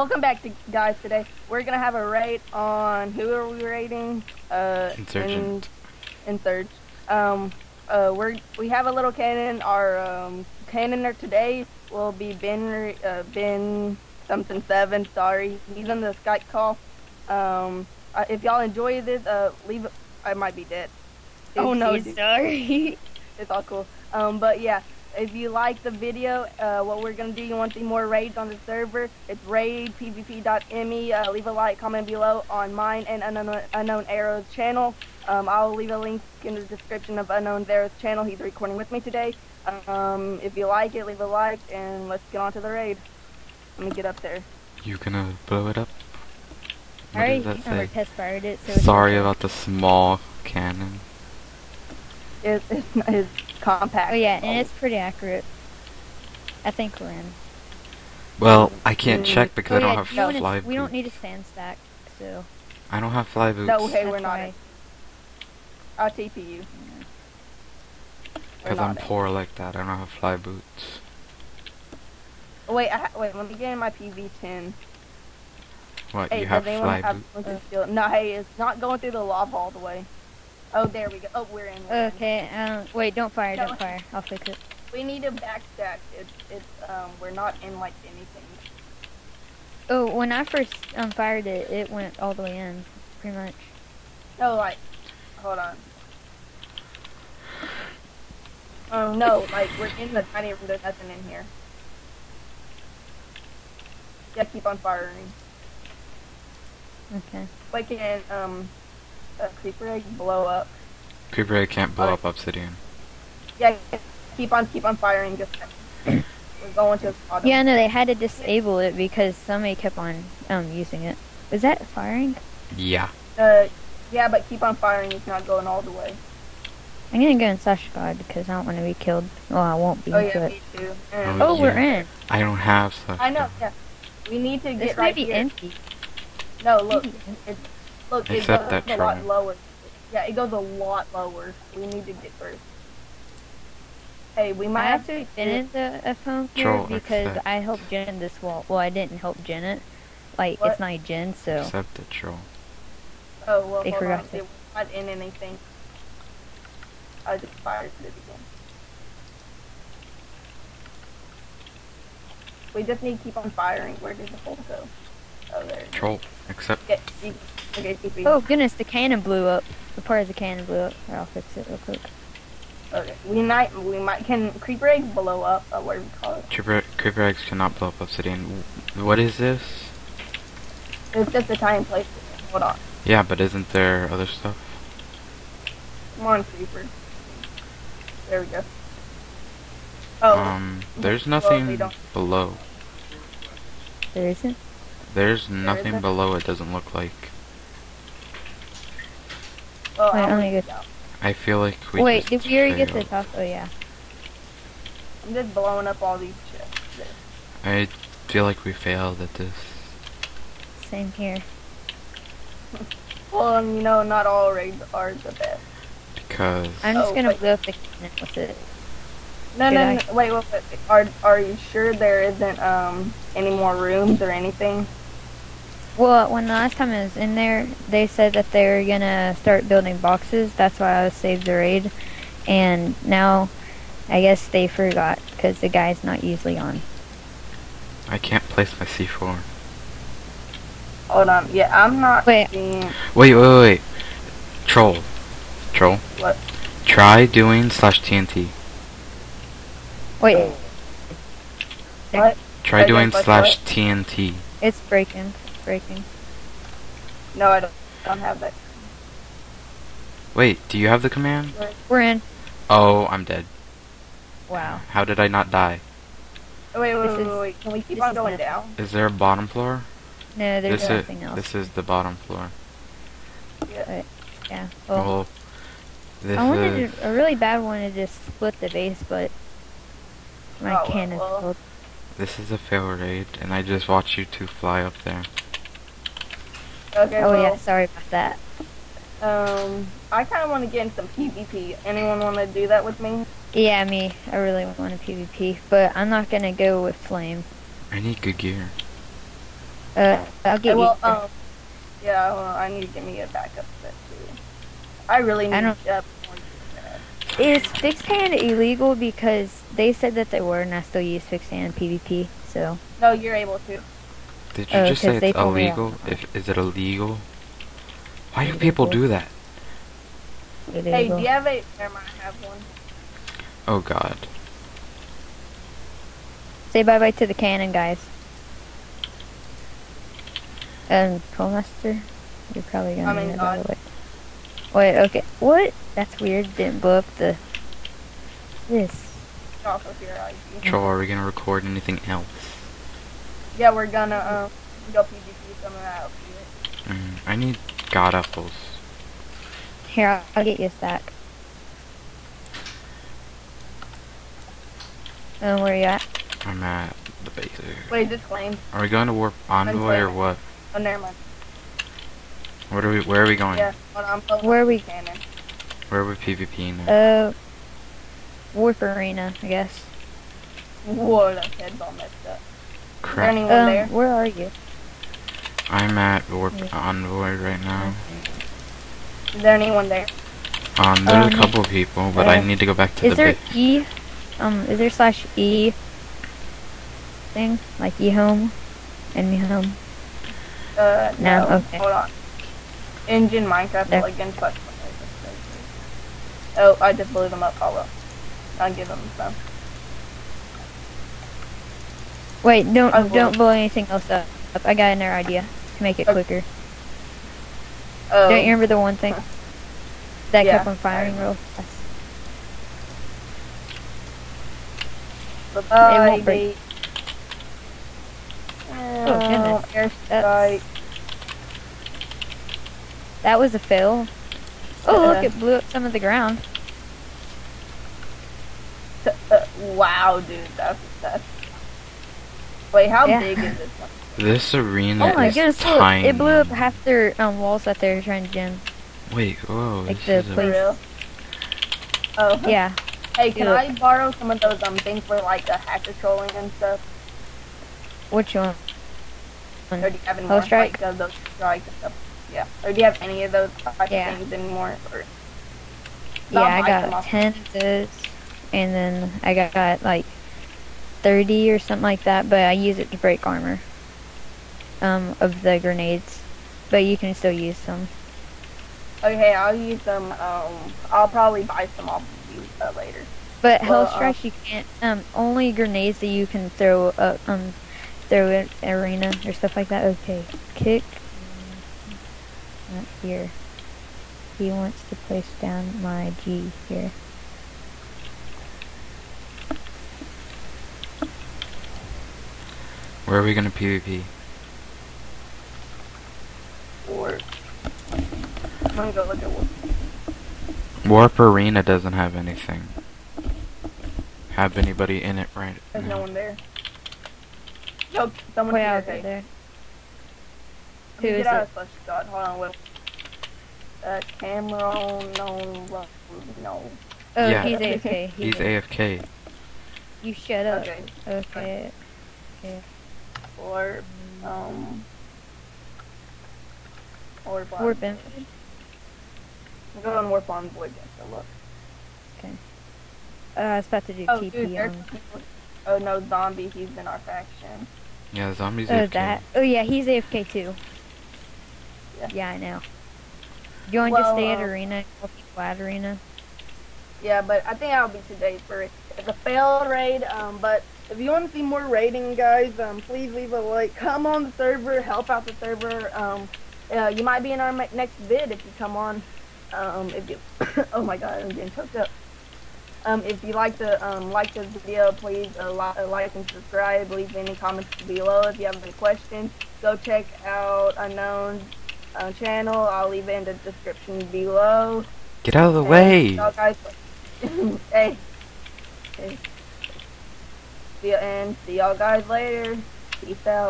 Welcome back, guys. Today we're gonna have a raid on who are we raiding? Insurgent. Insurg. We have a little cannon. Our cannoner today will be Ben something 7. Sorry, he's on the Skype call. If y'all enjoy this, leave. I might be dead. Oh no, sorry. It's all cool. But yeah. If you like the video, what we're going to do, you want to see more raids on the server, it's raidpvp.me. Leave a like, comment below on mine and Unknown Arrow's channel. I'll leave a link in the description of Unknown Arrow's channel. He's recording with me today. If you like it, leave a like, and let's get on to the raid. Let me get up there. You gonna blow it up? What does that say? I already test fired it. So sorry about the small cannon. It's compact. Oh yeah, and it's pretty accurate. I think we're in. Well, I can't check because I don't have fly boots. We don't need a sand stack, so. I don't have fly boots. No, hey, we're not. I'll TP you. Because I'm poor like that, I don't have fly boots. Wait, wait. Let me get in my PV10. What? Hey, you have fly boots? No, hey, it's not going through the lava all the way. Oh, there we go. Oh, we're in. Okay. Wait. Don't fire. Don't fire. I'll fix it. We need a backstack. It's we're not in like anything. Oh, when I first fired it, it went all the way in, pretty much. No, like, hold on. No, like we're in the tiny room. There's nothing in here. Yeah, keep on firing. Okay. Like in a creeper egg blow up. Creeper egg can't blow up obsidian. Yeah, keep on firing. Just we're going to. Yeah, no, they had to disable it because somebody kept on using it. Is that firing? Yeah. Yeah, but keep on firing. It's not going all the way. I'm gonna go in slash god because I don't want to be killed. Well, I won't be. Oh yeah, me too. And oh, yeah. We're in. I don't have slash. I know. Yeah. We need to get right here. This might be empty. No, look. It's. Look, except it goes a lot lower. Yeah, it goes a lot lower. We need to get first. Hey, we might have to finish the phone here because I helped Jen this wall. Well, I didn't help Jen it. Like, what? It's not Jen, so. Except the troll. Oh, well, they forgot it. It was not in anything. I just fired it again. We just need to keep on firing. Where did the hole go? Oh, there. Troll, except. Yeah, okay, oh goodness, the cannon blew up. The part of the cannon blew up. Here, I'll fix it real quick. Okay, we might can creeper eggs blow up? What do we call it? Creeper eggs cannot blow up obsidian. What is this? It's just a tiny place. Hold on. Yeah, but isn't there other stuff? Come on, creeper. There we go. Oh. There's nothing below. There isn't. There's nothing below. It doesn't look like. Well, wait, let me go. I feel like we. Wait, did we already get the top? Oh yeah. I'm just blowing up all these chips. I feel like we failed at this. Same here. Well, you know, not all raids are the best. Because. I'm just gonna blow up the cannon with it. No, wait. Are you sure there isn't any more rooms or anything? Well, when the last time I was in there, they said that they were gonna start building boxes. That's why I was saved the raid, and now I guess they forgot because the guy's not usually on. I can't place my C4. Hold on. Yeah, I'm not. Wait. Troll. What? Try doing /TNT. Wait. What? Try doing /TNT. It's breaking. No, I don't have that. Wait, do you have the command? We're in. Oh, I'm dead. Wow. How did I not die? Wait. Can we keep on going down? Is there a bottom floor? No, there's nothing else. This is the bottom floor. Yeah. Yeah. Well, I wanted a really bad one to just split the base, but. My cannon. Well. This is a fail raid, and I just watched you two fly up there. Okay. Oh well, yeah, sorry about that. I kind of want to get in some PvP. Anyone want to do that with me? Yeah, me. I really want to PvP, but I'm not gonna go with flame. I need good gear. I'll give you. Yeah, well, I need to give me a backup set too. I really need more use. Is fixed hand illegal? Because they said that they were, and I still use fixed hand PvP. So. No, you're able to. Did you just say it's illegal? Is it illegal? Why do people do that? Illegal. Hey, do you have a? Never mind, I have one. Oh God. Say bye bye to the cannon, guys. And Trollmaster, you're probably gonna need another way. Wait, okay. What? That's weird. Didn't blow up the. This. Troll, are we gonna record anything else? Yeah, we're gonna go PvP some of that. I need god apples. Here, I'll get you a stack. And where are you at? I'm at the base. Wait, is this claim? Are we going to Warp Envoy or what? Oh, never mind. What are we? Where are we going? Yeah, where are we? Where are we PvPing? Warp Arena, I guess. Whoa, that head's all messed up. Crap. Is there anyone there? Where are you? I'm at Warp Envoy right now. Is there anyone there? There's a couple people, but I need to go back to the base. Is there E? Is there /E thing? Like E-home? Enemy home? No. Okay. Hold on. Engine Minecraft plugin plus. Oh, I just blew them up. Oh well. I'll give them some. Wait, don't blow anything else up. I got another idea to make it quicker. Don't you remember the one thing that kept on firing real fast? It won't break. Oh goodness! That was a fail. Oh look, it blew up some of the ground. Wow, dude, that's. Wait, how big is this one? This arena is tiny. It blew up half their walls that they were trying to gym. Wait, whoa, like this is real. Oh yeah. Hey, can I borrow some of those things for like a hacker trolling and stuff? Which one? Or do you have any more strike? Like, those strikes and stuff? Yeah. Or do you have any of those things anymore? Or yeah, I got 10 of those, and then I got like 30 or something like that. But I use it to break armor. Of the grenades, but you can still use them. Okay, I'll use them. I'll probably buy some off you later. But Hellstrike, you can't. Only grenades that you can throw up. Throw in arena or stuff like that. Okay, kick. Not here. He wants to place down my G here. Where are we gonna PvP? Warp. I'm gonna go look at Warp. Warp Arena doesn't have anything. Have anybody in it right now? There's no one there. Nope, someone out there. Who is it? God, hold on, wait. Cameron, no. Oh, yeah. He's AFK. He's AFK. You shut up. Okay. Okay. Or, Warp in. We'll go on Warp Envoy just to look. Okay. I was about to do TP dude, oh no, Zombie, he's in our faction. Yeah, Zombie's AFK. Oh yeah, he's AFK too. Yeah, I know. You want to just stay at Arena? We'll keep at Arena? Yeah, but I think I'll be today for it. It's a failed raid, but if you want to see more raiding, guys, please leave a like. Come on the server, help out the server, you might be in our next vid if you come on. If you, oh my god, I'm getting choked up. If you like this video, please like and subscribe. Leave any comments below if you have any questions. Go check out Unknown's channel. I'll leave it in the description below. Get out of the way, guys. Hey. See y'all guys later. Peace out.